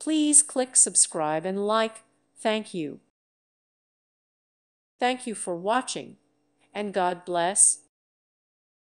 Please click subscribe and like. Thank you. Thank you for watching, and God bless.